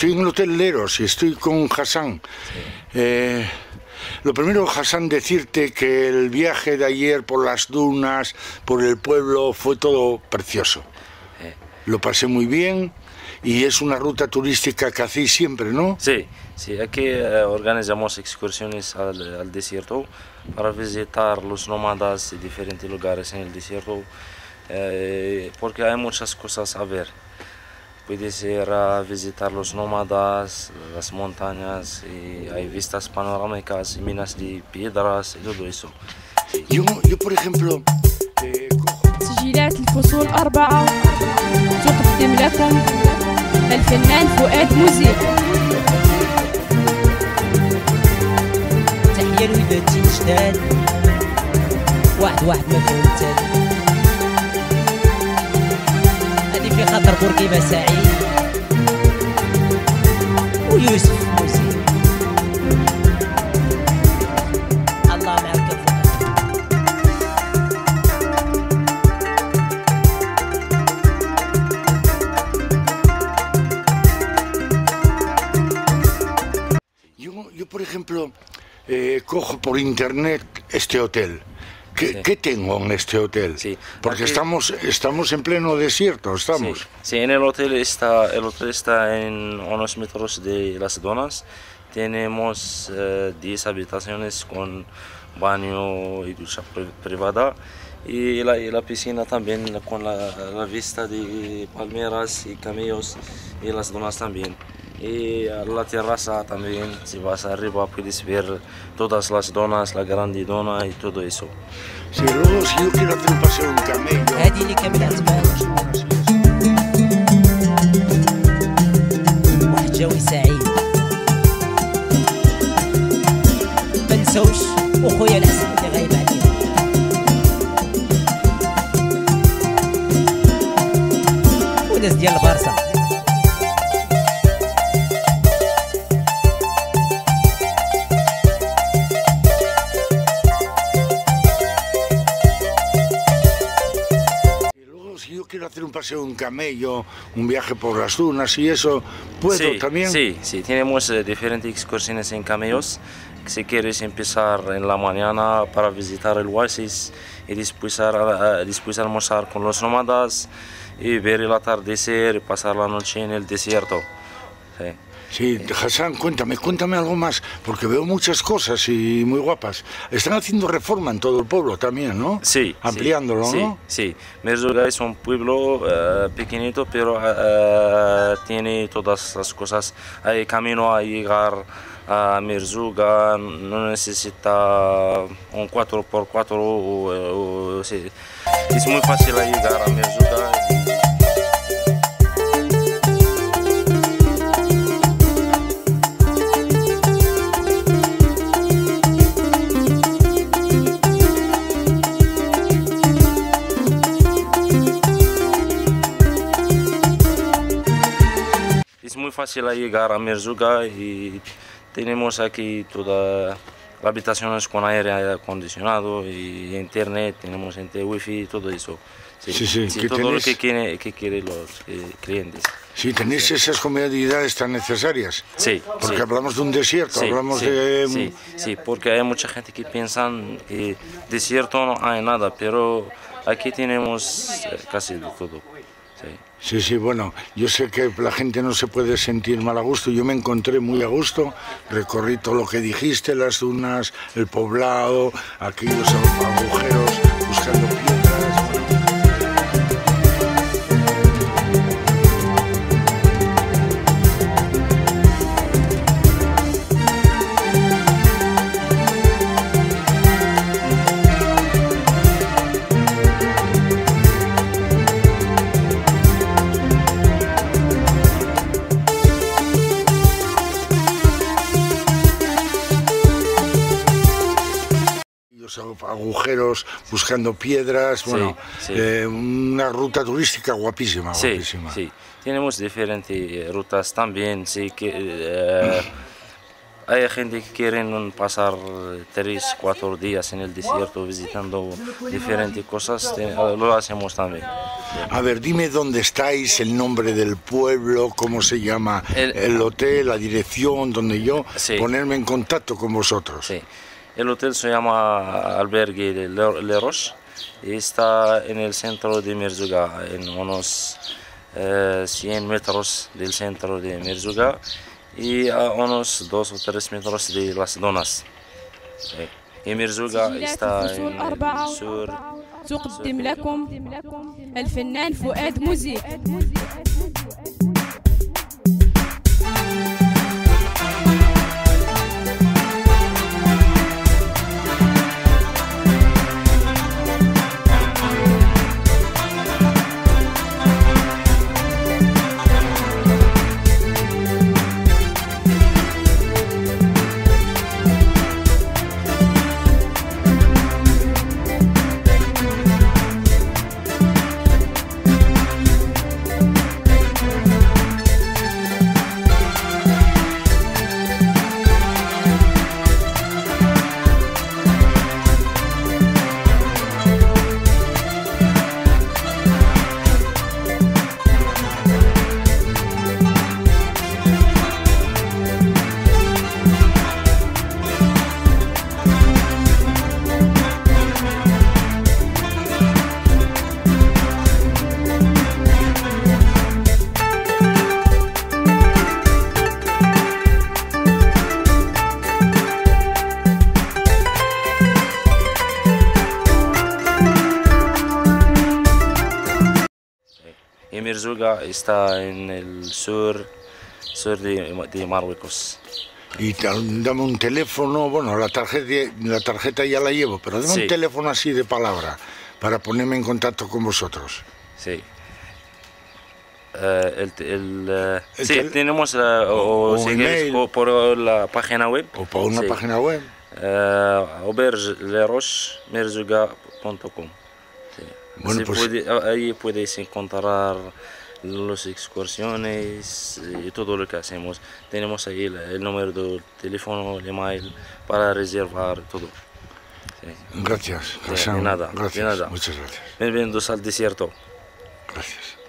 Estoy en el Hotel Les Roches y estoy con Hassan. Sí. Lo primero, Hassan, decirte que el viaje de ayer por las dunas, por el pueblo, fue todo precioso. Lo pasé muy bien y es una ruta turística que hacéis siempre, ¿no? Sí, sí, aquí organizamos excursiones al desierto para visitar los nómadas y diferentes lugares en el desierto, porque hay muchas cosas a ver. Puedes ir a visitar los nómadas, las montañas, y hay vistas panorámicas, minas de piedras y todo eso. Yo por ejemplo... تسجيلات الفصول 4 تقدم لكم الفنان فؤاد مزيد. تحية لودادتي جداد واحد ما فيهم التالي. هادي في خاطر بورقيبة سعيد ويوسف مزيد. Por ejemplo, cojo por internet este hotel. ¿Qué tengo en este hotel? Sí. Porque aquí estamos en pleno desierto, estamos. Sí, sí, en el hotel está en unos metros de las dunas. Tenemos 10 habitaciones con baño y ducha privada. Y la piscina también, con la vista de palmeras y camellos y las dunas también. Y la terraza también, si vas arriba puedes ver todas las donas, la grande dona y todo eso. Si luego si yo quiero hacer un paseo en camello. Hacer un paseo en camello, un viaje por las dunas y eso, ¿puedo también? Sí, sí, tenemos diferentes excursiones en camellos. Si quieres empezar en la mañana para visitar el oasis y después almorzar con los nómadas y ver el atardecer y pasar la noche en el desierto. Sí. Sí, Hassan, cuéntame algo más, porque veo muchas cosas y muy guapas. Están haciendo reforma en todo el pueblo también, ¿no? Sí. Ampliándolo, sí, ¿no? Sí, sí. Merzouga es un pueblo pequeñito, pero tiene todas las cosas. Hay camino a llegar a Merzouga, no necesita un 4x4. Sí. Es muy fácil llegar a Merzouga. Es muy fácil llegar a Merzouga y tenemos aquí todas las habitaciones con aire acondicionado y internet, tenemos wifi y todo eso. Sí, sí, sí. Sí, todo lo que quieren los clientes. Sí, tenéis esas comodidades tan necesarias. Sí. Porque hablamos de un desierto, hablamos de... Sí, sí, porque hay mucha gente que piensa que desierto no hay nada, pero aquí tenemos casi de todo. Sí, sí, bueno, yo sé que la gente no se puede sentir mal a gusto, yo me encontré muy a gusto, recorrí todo lo que dijiste, las dunas, el poblado, aquí los agujeros, buscando piedras. Agujeros, buscando piedras, bueno, sí, sí. Una ruta turística guapísima, sí, guapísima. Sí, tenemos diferentes rutas también, sí, que Hay gente que quieren pasar 3 o 4 días en el desierto visitando diferentes cosas, lo hacemos también. A ver, dime dónde estáis, el nombre del pueblo, cómo se llama el hotel, la dirección, donde yo ponerme en contacto con vosotros. Sí. El hotel se llama Albergue Les Roches y está en el centro de Merzouga, en unos 100 metros del centro de Merzouga y a unos 2 o 3 metros de las donas. Y Merzouga está en el sur. تقدم لكم الفنان فؤاد موزيك. Merzouga está en el sur de Marruecos. Y dame un teléfono, bueno, la tarjeta ya la llevo, pero dame un teléfono así de palabra para ponerme en contacto con vosotros. Sí. Tenemos por la página web. O por una página web. auberge-leroche-merzouga.com. Bueno, pues ahí puedes encontrar las excursiones y todo lo que hacemos. Tenemos ahí el número del teléfono, el email para reservar todo. Gracias, Hassan. De nada. Gracias. Muchas gracias. Bienvenidos al desierto. Gracias.